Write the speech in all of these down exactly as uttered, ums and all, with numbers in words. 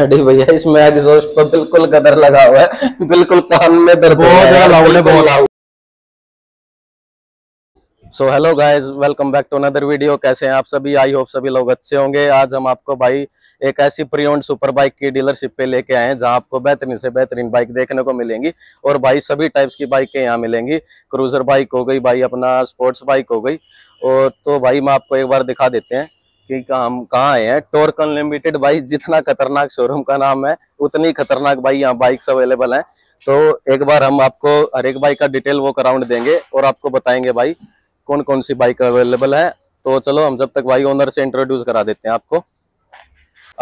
अरे भैया इसमें एग्जॉस्ट तो बिल्कुल गदर लगा हुआ है, बिल्कुल कान में दर्द हो रहा है। So hello guys, welcome back to another video. कैसे हैं आप सभी? आई होप सभी लोग अच्छे होंगे। आज हम आपको भाई एक ऐसी प्रियोंड सुपर बाइक की डीलरशिप पे लेके आए हैं जहां आपको बेहतरीन से बेहतरीन बाइक देखने को मिलेंगी और भाई सभी टाइप्स की बाइकें यहाँ मिलेंगी। क्रूजर बाइक हो गई भाई, अपना स्पोर्ट्स बाइक हो गई। और तो भाई मैं आपको एक बार दिखा देते हैं कि हम कहाँ आए हैं। टॉर्क अनलिमिटेड भाई, जितना खतरनाक शोरूम का नाम है उतनी खतरनाक भाई यहाँ बाइक्स अवेलेबल हैं। तो एक बार हम आपको हर एक बाइक का डिटेल वो राउंड देंगे और आपको बताएंगे भाई कौन कौन सी बाइक अवेलेबल है। तो चलो हम जब तक भाई ओनर से इंट्रोड्यूस करा देते हैं आपको।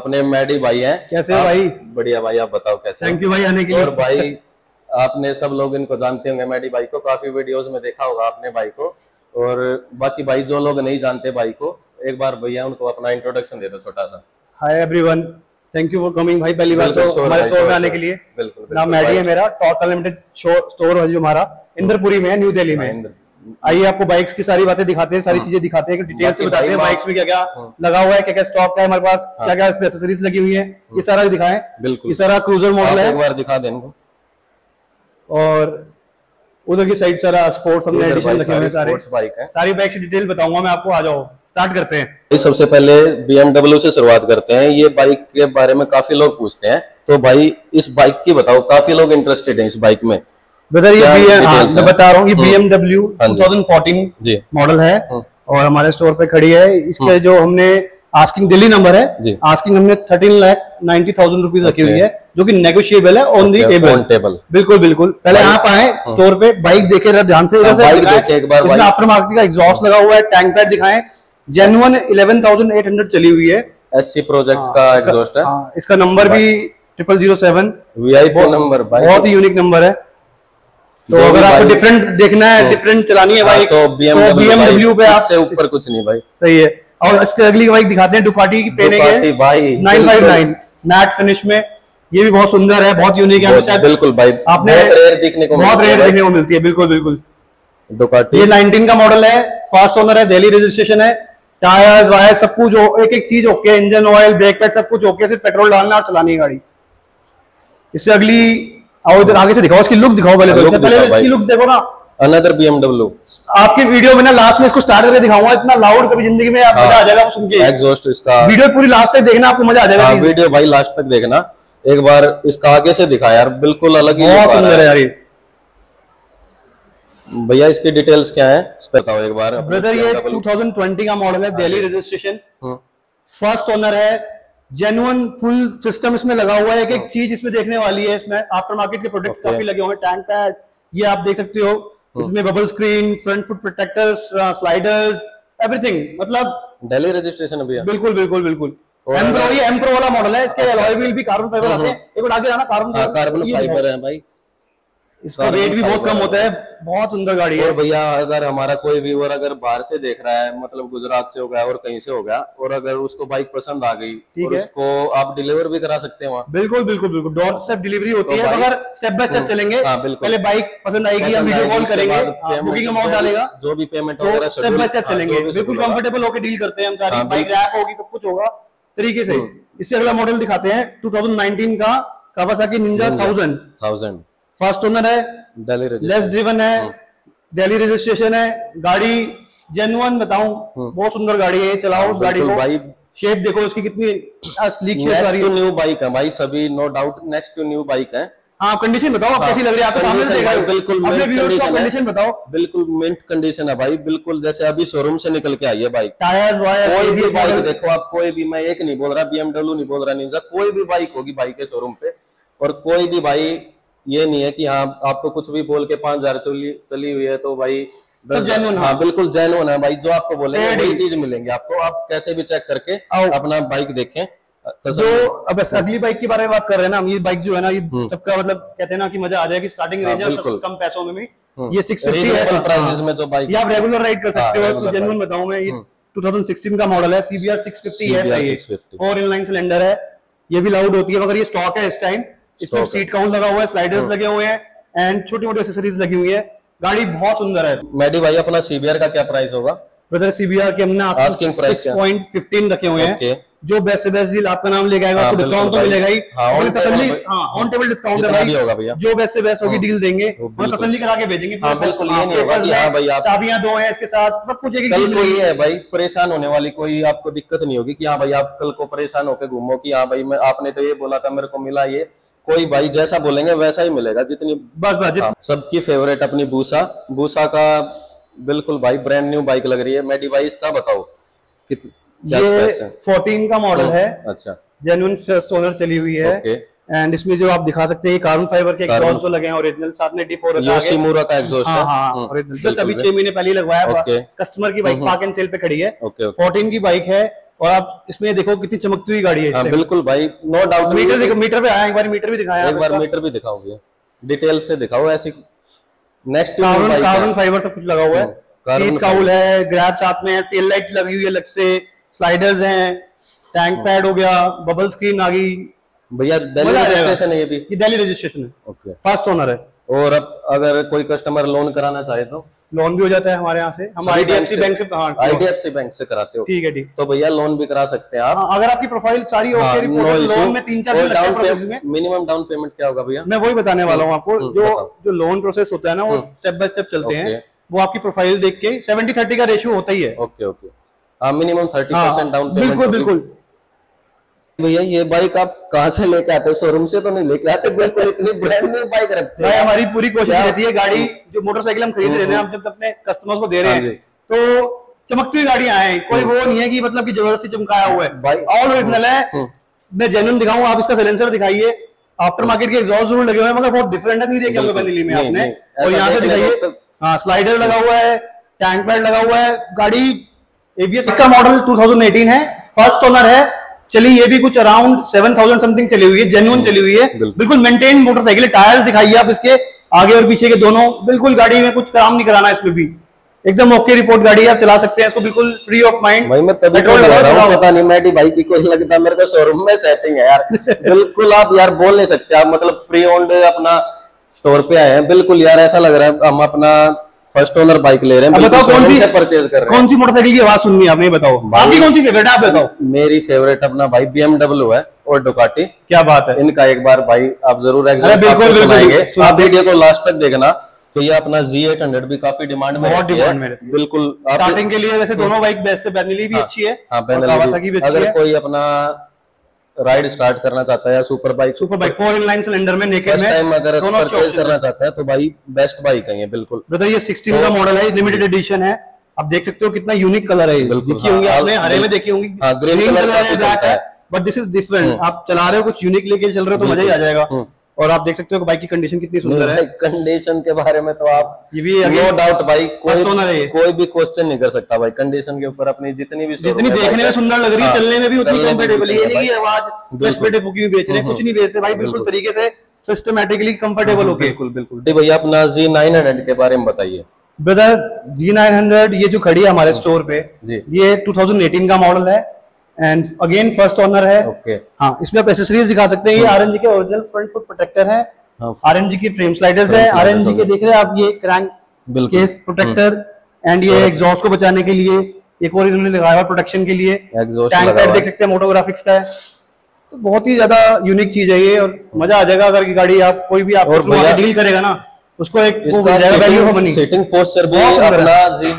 अपने मैडी भाई हैं, कैसे हो भाई? बढ़िया भाई, आप बताओ कैसे? थैंक यू भाई आने के लिए। और भाई आपने सब लोग इनको जानते होंगे, मैडी भाई को काफी वीडियोस में देखा होगा आपने भाई को। और बाकी भाई जो लोग नहीं जानते भाई को, एक बार भैया उनको अपना इंट्रोडक्शन दे दो छोटा सा। Hi everyone, thank you for coming भाई, पहली बार तो हमारे स्टोर में आने के लिए। बिल्कुल, नाम मैडी है मेरा। टॉर्क अनलिमिटेड स्टोर है जो हमारा इंदरपुरी में है, न्यू दिल्ली में। आइए आपको बाइक्स की सारी बातें दिखाते हैं, सारी चीजें दिखाते हैं, डिटेल से बताते हैं बाइक्स में क्या क्या लगा हुआ है, क्या क्या स्टॉक है हमारे पास, क्या क्या इसमें एक्सेसरीज लगी हुई है, ये सारा दिखाएं। बिल्कुल, ये सारा क्रूजर मॉडल है, एक बार दिखा दें इनको। और उधर की साइड सारा स्पोर्ट्स हमने एडिशन लगे हुए हैं, सारे बाइक है, सारी बाइक की डिटेल बताऊंगा मैं आपको। आ जाओ स्टार्ट करते हैं। सबसे पहले बीएमडब्ल्यू से शुरुआत करते हैं। ये बाइक के बारे में काफी लोग पूछते हैं, तो भाई इस बाइक की बताओ, काफी लोग इंटरेस्टेड है इस बाइक में। ब्रदर ये मैं बता रहा हूँ, ये बीएमडब्ल्यू दो हज़ार चौदह मॉडल है और हमारे स्टोर पे खड़ी है। इसके जो हमने आस्किंग दिल्ली नंबर है, आस्किंग हमने thirteen lakh ninety thousand rupees रखी हुई है, जो कि नेगोशिएबल है ऑन दी टेबल। बिल्कुल बिल्कुल, पहले आप आए स्टोर पे, बाइक देखे ध्यान से, आफ्टर मार्केट का एग्जॉस्ट लगा हुआ है, टैंक पैड दिखाएं, genuine eleven thousand eight hundred चली हुई है, एससी प्रोजेक्ट का एग्जॉस्ट है। इसका नंबर भी triple zero seven, VIP number, बहुत ही यूनिक नंबर है। तो अगर आपको डिफरेंट देखना है, डिफरेंट चलानी है बाइक, तो बीएमडब्ल्यू पे आपसे ऊपर कुछ नहीं भाई, सही है। और इसके अगली बाइक दिखाते हैं, डुकाटी की Panigale nine five nine matte finish में, ये भी बहुत सुंदर है, बहुत यूनिक है। बिल्कुल भाई, आपने रेयर देखने को, बहुत रेयर देखने को मिलती है। बिल्कुल बिल्कुल, डुकाटी ये नाइनटीन का मॉडल है, फर्स्ट ओनर है, दिल्ली रजिस्ट्रेशन है, टायर्स वायर सब कुछ एक एक चीज okay, engine oil brake pad सब कुछ ओके, सिर्फ पेट्रोल डालना और चलानी है गाड़ी। इससे अगली आओ इधर आगे से दिखाओ, इसकी लुक दिखाओ पहले, तो पहले इसकी लुक देखो ना। अनदर बीएमडब्ल्यू आपके वीडियो में ना लास्ट में इसको स्टार्ट करके दिखाऊंगा, इतना लाउड कभी जिंदगी में आपको मजा आ जाएगा वो सुन के। एग्जॉस्ट इसका वीडियो पूरी लास्ट तक देखना, आपको मजा आ जाएगा। हां वीडियो भाई लास्ट तक देखना। एक बार इसका आगे से दिखा यार, बिल्कुल अलग ही बहुत सुंदर है यार ये। भैया इसके डिटेल्स क्या है बताओ एक बार। ब्रदर ये दो हज़ार बीस का मॉडल है, दिल्ली रजिस्ट्रेशन, फर्स्ट ओनर है, जेन्युइन फुल सिस्टम इसमें लगा हुआ है, एक एक चीज इसमें देखने वाली है। इसमें आफ्टर मार्केट के प्रोडक्ट्स काफी लगे हुए हैं, टैंक पैड ये आप देख सकते हो, इसमें bubble screen, front foot protectors, sliders, everything, मतलब दिल्ली रजिस्ट्रेशन अभी है। बिल्कुल बिल्कुल बिल्कुल, एम प्रो, ये एम प्रो वाला मॉडल है। इसके अलॉय व्हील भी कार्बन फाइबर आते हैं, एक और आगे जाना कार्बन कार्बन फाइबर है भाई। इसका रेट भी बहुत कम होता है, बहुत सुंदर गाड़ी है। और भैया अगर हमारा कोई व्यूअर अगर बाहर से देख रहा है, मतलब गुजरात से हो गया और कहीं से हो गया, और अगर उसको बाइक पसंद आ गई, ठीक है, उसको आप डिलीवर भी करा सकते हैं वहाँ। बिल्कुल बिल्कुल बिल्कुल, डोर स्टेप डिलीवरी होती है, अगर स्टेप बाय स्टेप चलेंगे। पहले बाइक पसंद आएगी, हम वीडियो कॉल करेंगे, बुकिंग अमाउंट डालेगा, जो भी पेमेंट होगा स्टेप बाय स्टेप चलेंगे, बिल्कुल कंफर्टेबल होकर डील करते हैं हम, सारी बाइक रैप होगी, सब कुछ होगा तरीके से। इससे अगला मॉडल दिखाते हैं, टू थाउजेंड नाइनटीन का Kawasaki Ninja thousand, first owner है, लेस ड्रिवन है, दिल्ली रजिस्ट्रेशन है, गाड़ी जेन्युइन बताऊं, बहुत सुंदर गाड़ी है, चलाओ उस गाड़ी को। भाई शेप देखो इसकी कितनी स्लीक शेप आ रही है, न्यू बाइक है भाई, सभी no doubt next to new bike है। हाँ कंडीशन बताओ आप कैसी लग रही है, आप तो सामने से देखा है, बिल्कुल अपने व्यूअर्स को कंडीशन बताओ, बिल्कुल मिंट कंडीशन है भाई, बिल्कुल जैसे अभी शोरूम से निकल के आई है बाइक। टायर वायर कोई भी बाइक देखो आप, कोई भी, मैं एक नहीं बोल रहा, बीएमडब्ल्यू नहीं बोल रहा, निंजा, कोई भी बाइक होगी बाइक के शोरूम पे, और कोई भी भाई ये नहीं है कि हाँ आपको कुछ भी बोल के पांच हजार चली चली हुई है, तो भाई जेन्युइन। हाँ बिल्कुल जेन्युइन है भाई, जो आपको बोलेंगे वही चीज मिलेंगे आपको, आप कैसे भी चेक करके अपना बाइक देखें। जो अब अगली बाइक के बारे में बात कर रहे हैं ना हम, ये बाइक जो है ना, ये सबका मतलब कहते हैं ना कि मजा आ जाएगी, स्टार्टिंग रेंज है, कम पैसों में भी ये सिक्स फिफ्टी प्राइसेस में जो बाइक आप रेगुलर राइड कर सकते हो। जेन्युइन बताऊं मैं, ये दो हज़ार सोलह का मॉडल है, सीबीआर सिक्स फिफ्टी है, फोर इनलाइन सिलेंडर है, ये भी लाउड होती है मगर ये स्टॉक है इस टाइम। इसमें सीट काउंट लगा हुआ है, स्लाइडर्स लगे हुए हैं एंड छोटी मोटी एक्सेसरीज लगी हुई है, गाड़ी बहुत सुंदर है। मैडी भाई अपना सीबीआर का क्या प्राइस होगा? ब्रदर सीबीआर के हमने asking price six point fifteen रखे हुए हैं, जो बेस्ट से बेस्ट डील आपका नाम लेके आएगा आपको डिस्काउंट तो मिलेगा ही, ऑन टेबल डिस्काउंट है भाई होगा भैया, जो बेस्ट से बेस्ट होगी डील देंगे, तसल्ली करा के भेजेंगे बिल्कुल। ये नहीं होगा भाई आप चाबियां दो हैं इसके साथ सब कुछ कोई है भाई, परेशान होने वाली कोई आपको दिक्कत नहीं होगी कि हाँ भाई आप कल को परेशान होकर घूमो कि हाँ भाई आपने तो ये बोला था मेरे को मिला ये, कोई भाई जैसा बोलेंगे वैसा ही मिलेगा। जितनी बस बस सबकी फेवरेट अपनी भूसा, भूसा का बिल्कुल भाई ब्रांड न्यू बाइक लग रही है। मैं डिवाइस का बताओ कितने, ये फोर्टीन का मॉडल है, अच्छा जेन्युइन फर्स्ट ओनर चली हुई है एंड इसमें जो आप दिखा सकते हैं कार्बन फाइबर के एग्जॉस्ट लगे हैं ओरिजिनल, साथ में डिप हो रहा है योशीमुरा का एग्जॉस्ट है, हां ओरिजिनल जो अभी छह महीने पहले लगवाया, कस्टमर की बाइक पार्क एंड सेल पे खड़ी है, फोर्टीन की बाइक है और आप इसमें देखो कितनी चमकती हुई गाड़ी है। हाँ, बिल्कुल भाई नो डाउट। मीटर मीटर पे आया, एक बार मीटर भी दिखाया, एक बार मीटर भी दिखाओगे डिटेल से दिखाओ ऐसी। नेक्स्ट कार्बन कार्बन फाइबर सब कुछ लगा हुआ है, सीट काउल है, ग्रैब साथ में है, टेल लाइट लगी हुई है अलग से, स्लाइडर्स हैं, टैंक पैड हो गया, बबल स्क्रीन आ गई भैया। दिल्ली रजिस्ट्रेशन है ये भी, ये दिल्ली रजिस्ट्रेशन है, ओके फर्स्ट ओनर है। और अब अगर कोई कस्टमर लोन कराना चाहे तो लोन भी हो जाता है हमारे यहाँ से, हम आईडीएफसी बैंक से आईडीएफसी बैंक से कराते हो, ठीक है ठीक, तो भैया लोन भी करा सकते हैं आप अगर आपकी प्रोफाइल सारी हो। लोन में तीन चार down payment, minimum down payment क्या होगा भैया? मैं वही बताने वाला हूँ आपको। जो जो लोन प्रोसेस होता है ना वो स्टेप बाय स्टेप चलते हैं, वो आपकी प्रोफाइल देख के सेवेंटी थर्टी का रेशियो होता ही है। Okay okay, minimum thirty percent down payment. बिल्कुल बिल्कुल भैया, ये बाइक आप कहाँ से लेके आते हो? शोरूम से तो नहीं लेके आते, बिल्कुल इतनी ब्रांड न्यू बाइक रखते हैं। हमारी पूरी कोशिश रहती है गाड़ी जो मोटरसाइकिल हम खरीद रहे हैं, हम जब अपने कस्टमर्स को दे रहे हैं तो चमकती हुई गाड़ियां आए, कोई वो नहीं है कि मतलब कि जबरदस्ती चमकाया हुआ है, ऑल ओरिजिनल है। मैं जेन्युइन दिखाऊं, आप इसका साइलेंसर दिखाइए, आफ्टर मार्केट के एग्जॉस्ट जरूर लगे हुए हैं मगर बहुत डिफरेंट नहीं देखे होंगे दिल्ली में आपने। और यहाँ से दिखाइए, हाँ स्लाइडर लगा हुआ है, टैंक पैड लगा हुआ है, गाड़ी एबीएस का मॉडल टू थाउजेंड एटीन है, फर्स्ट ओनर है। चलिए ये भी कुछ अराउंड सेवन थाउजेंड समथिंग चली हुई है, जेन्युइन चली हुई है, बिल्कुल मेंटेन मोटरसाइकिल। टायर्स दिखाइए आप इसके, आगे और पीछे के दोनों, बिल्कुल गाड़ी में कुछ काम नहीं कराना इसमें भी, एकदम ओके रिपोर्ट गाड़ी है, आप चला सकते हैं इसको बिल्कुल फ्री ऑफ माइंड। भाई मैं तभी तो लगा रहा हूं, पता नहीं मेरी बाइक की कोई लगता मेरे को शोरूम में सेटिंग है यार। बिल्कुल आप यार बोल नहीं सकते, आप मतलब प्री ओन्ड अपना स्टोर पे आए हैं, बिल्कुल यार ऐसा लग रहा है हम अपना फर्स्ट ओनर बाइक ले रहे हैं। बताओ कौन सी परचेज कर रहे हैं, कौन सी मोटरसाइकिल की आवाज सुननी है आपने? बताओ आपकी कौन सी फेवरेट है, आप बताओ। मेरी फेवरेट अपना भाई बीएमडब्ल्यू है और डुकाटी। क्या बात है, इनका एक बार भाई आप जरूर एग्जाम, आप वीडियो को लास्ट तक देखना। तो ये अपना ज़ेड एट हंड्रेड भी काफी डिमांड में है, बिल्कुल स्टार्टिंग के लिए। वैसे दोनों बाइक बेस्ट से बैनली भी अच्छी है, अगर कोई अपना राइड स्टार्ट करना चाहता है या super bike super bike four in line cylinder में नेकेड में अगर परचेज करना चाहता है तो भाई बेस्ट बाइक है ये, बिल्कुल ब्रदर। ये सिक्सटीन का मॉडल है, लिमिटेड एडिशन है, आप देख सकते हो कितना यूनिक कलर है, देखी होंगी आपने, हरे में देखी होंगी, ग्रीन कलर है, ब्लैक है, बट दिस इज डिफरेंट। आप चला रहे हो कुछ यूनिक लेके चल रहे हो तो मजा ही आ जाएगा। और आप देख सकते हो बाइक की कंडीशन कितनी सुंदर है। कंडीशन के बारे में तो आप ये भी नो डाउट भाई कोई कोई भी क्वेश्चन नहीं कर सकता भाई, कंडीशन के ऊपर अपनी जितनी भी जितनी देखने में सुंदर लग रही है, चलने में भी उतनी कंफर्टेबल है। ये आवाज दस मिनट फूकी हुई बेच रहे, कुछ नहीं बेच रहे भाई, बिल्कुल तरीके से सिस्टमेटिकली कंफर्टेबल हो गए। बिल्कुल बिल्कुल भैया, अपना जी नाइन हंड्रेड के बारे में बताइए। ब्रदर जी नाइन हंड्रेड ये जो खड़ी है हमारे स्टोर पे, ये टू थाउजेंड एटीन का मॉडल है एंड अगेन फर्स्ट ओनर है। Okay okay. हाँ, इसमें आप एसेसरीज दिखा सकते हैं, ये आरएनजी के ओरिजिनल फ्रंट फुट प्रोटेक्टर है, आरएनजी की फ्रेम स्लाइडर्स है, आरएनजी के देख रहे हैं आप, ये क्रैंक केस प्रोटेक्टर एंड ये एग्जॉस्ट को बचाने के लिए एक और इन्होंने लगाया हुआ प्रोटेक्शन के लिए। टैंक पैड देख सकते हैं, मोटोग्राफिक्स का है, तो बहुत ही ज्यादा यूनिक चीज है ये और मजा आ जाएगा अगर गाड़ी आप कोई भी आप डील करेगा ना उसको एक वैल्यू।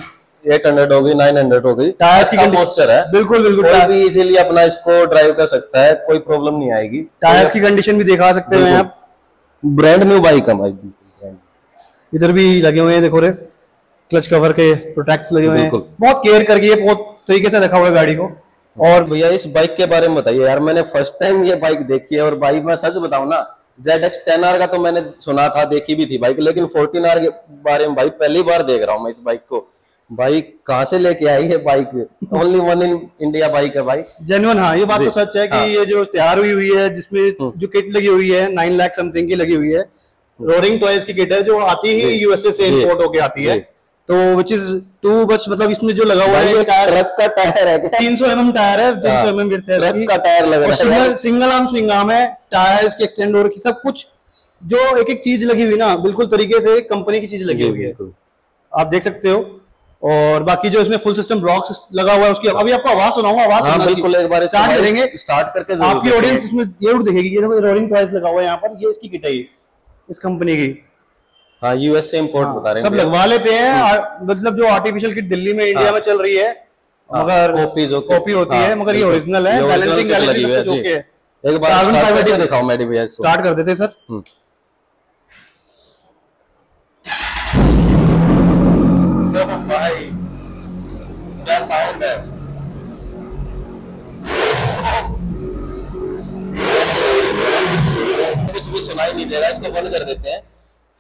एट हंड्रेड होगी, नाइन हंड्रेड होगी, टायर्स की कंडीशन है बिल्कुल बिल्कुल, कोई भी इजीली अपना इसको ड्राइव कर सकता है, कोई प्रॉब्लम नहीं आएगी। टायर्स की कंडीशन भी दिखा सकते हैं आप, ब्रांड न्यू बाइक है भाई। इधर भी लगे हुए हैं देखो रे, क्लच कवर के प्रोटेक्ट्स लगे हुए हैं, बहुत केयर करके बहुत तरीके से रखा हुआ है गाड़ी को। और भैया इस बाइक के बारे में बताइए यार, मैंने फर्स्ट टाइम ये बाइक देखी है और भाई मैं सच बताऊं ना ज़ेड एक्स टेन आर का तो मैंने सुना था, देखी भी थी बाइक, लेकिन फोर्टीन आर के बारे में भाई पहली बार देख रहा हूँ मैं इस बाइक को। भाई कहाँ से लेके आई है bike? Only one in India bike है भाई, जेन्युइन। हाँ ये बात तो सच है कि हाँ। ये जो तैयार हुई हुई है जिसमें जो किट लगी हुई है नाइन लाख समथिंग की लगी हुई है, रोरिंग टॉयज की किट है जो आती ही यूएसए से इंपोर्ट होके आती है, तो विच इज टू बच मतलब इसमें जो लगा हुआ है ट्रक का टायर है, तीन सौ एम एम टायर है, तीन सौ एम एम ट्रक का टायर लगा है, सिंगल आर्म स्विंग आर्म है, टायर इसके एक्सटेंड हो रखी, सब कुछ जो एक एक चीज लगी हुई ना बिल्कुल तरीके से कंपनी की चीज लगी हुई है, आप देख सकते हो। और बाकी जो इसमें फुल सिस्टम ब्लॉक्स लगा हुआ है उसकी अभी आपको आवाज सुनाऊंगा, आवाज हाँ, बिल्कुल एक बार स्टार्ट करेंगे, स्टार्ट करके आपकी ऑडियंस इसमें जरूर देखेगी। ये देखो रोलिंग टॉयज लगा हुआ है यहाँ पर, ये इसकी किट है इस कंपनी की, हाँ यूएस से इम्पोर्ट बता रहे हैं, सब लगवा लेते हैं। मतलब जो आर्टिफिशियल किट दिल्ली में इंडिया में चल रही है मगर कॉपी होती है, मगर ये ओरिजिनल है, बैलेंसिंग है। एक बार दिखाओ मैडी भैया, स्टार्ट कर देते सर। भाई क्या साउंड है, कुछ भी सुनाई नहीं दे रहा, इसको बंद कर देते हैं।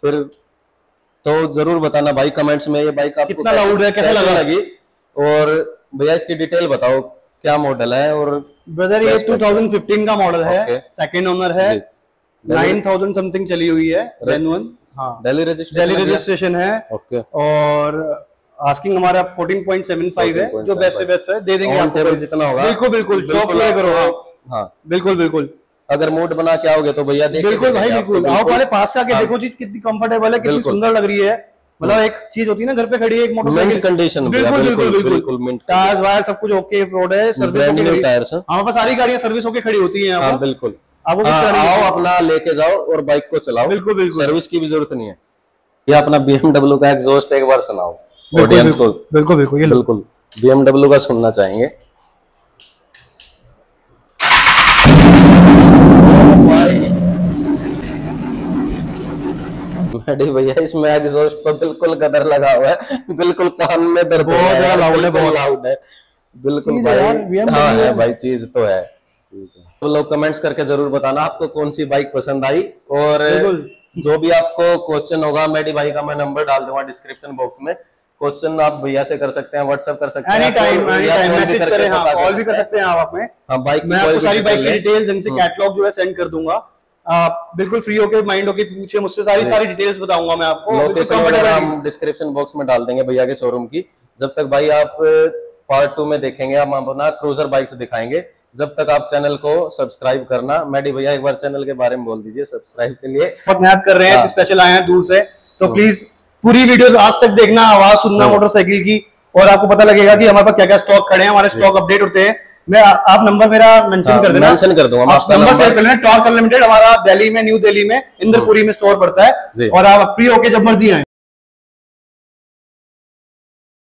फिर तो जरूर बताना भाई कमेंट्स में ये बाइक आपको कितना लाउड है, कैसे लगा लगी, और भैया इसकी डिटेल बताओ क्या मॉडल है। और ब्रदर ये दो हज़ार पंद्रह का मॉडल है, सेकंड ओनर है, नौ हज़ार समथिंग चली हुई है, रेनुअन हाँ दिल्ली रजिस्ट्रेशन है। ओके और आस्किंग हमारा चौदह पॉइंट सात पाँच है, जो बेस्ट से बेस्ट है दे देंगे आपको जितना होगा। बिल्कुल बिल्कुल शॉप पे करो, हां बिल्कुल बिल्कुल। अगर मूड बना के आओगे तो भैया देखिए बिल्कुल भाई बिल्कुल आओ, पहले पास से आके देखो चीज कितनी कंफर्टेबल है, कितनी सुंदर लग रही है। मतलब एक चीज होती है ना घर पे खड़ी है एक मोटरसाइकिल कंडीशन, बिल्कुल बिल्कुल बिल्कुल टायर वायर सब कुछ ओके, रोड है, सर्विस के टायर सर हमारे पास सारी गाड़ियां सर्विस होके खड़ी होती है। हां बिल्कुल आप आओ अपना लेके जाओ और बाइक को चलाओ, बिल्कुल बिल्कुल सर्विस की भी जरूरत नहीं है। ये अपना बीएमडब्ल्यू का एग्जॉस्ट एक बार सुनाओ ऑडियंस को, बिल्कुल बिल्कुल ये बिल्कुल बीएमडब्ल्यू का सुनना चाहेंगे। भैया इसमें एग्जॉस्ट तो बिल्कुल गदर लगा हुआ है, बिल्कुल कान में दर्द, बहुत लाउड है, बहुत लाउड है बिल्कुल भाई। हाँ है भाई चीज तो है। तो लोग कमेंट्स करके जरूर बताना आपको कौन सी बाइक पसंद आई, और जो भी आपको क्वेश्चन होगा मेडी भाई का मैं नंबर डाल दूंगा डिस्क्रिप्शन बॉक्स में, क्वेश्चन आप भैया से कर सकते हैं, व्हाट्सएप कर सकते हैं, any time any time message करें, हां कॉल भी कर सकते हैं आप हमें। हां बाइक मैं आपको सारी बाइक की डिटेल्स इनसे कैटलॉग जो है सेंड कर दूंगा, आप बिल्कुल फ्री होके माइंड होके पूछे मुझसे, सारी सारी डिटेल्स बताऊंगा मैं आपको। लोकेशन हम डिस्क्रिप्शन बॉक्स में डाल देंगे भैया के शोरूम की। जब तक भाई आप पार्ट टू में देखेंगे हम अपना क्रूजर बाइक से दिखाएंगे, जब तक आप चैनल को सब्सक्राइब करना। मैडी भैया एक बार चैनल के बारे में बोल दीजिए सब्सक्राइब के लिए, बहुत मेहनत कर रहे हैं, स्पेशल आए हैं दूर से, तो प्लीज पूरी वीडियो आज तक देखना, आवाज सुनना मोटरसाइकिल की, और आपको पता लगेगा कि हमारे पास क्या क्या स्टॉक खड़े हैं, हमारे स्टॉक अपडेट होते हैं। मैं आप नंबर मेरा मेंशन कर देना, मेंशन कर दूंगा, आप नंबर सेव कर लेना। टॉर्क अनलिमिटेड हमारा दिल्ली में, न्यू दिल्ली में इंदरपुरी में स्टोर पड़ता है, और आप फ्री होके जब मर्जी आए।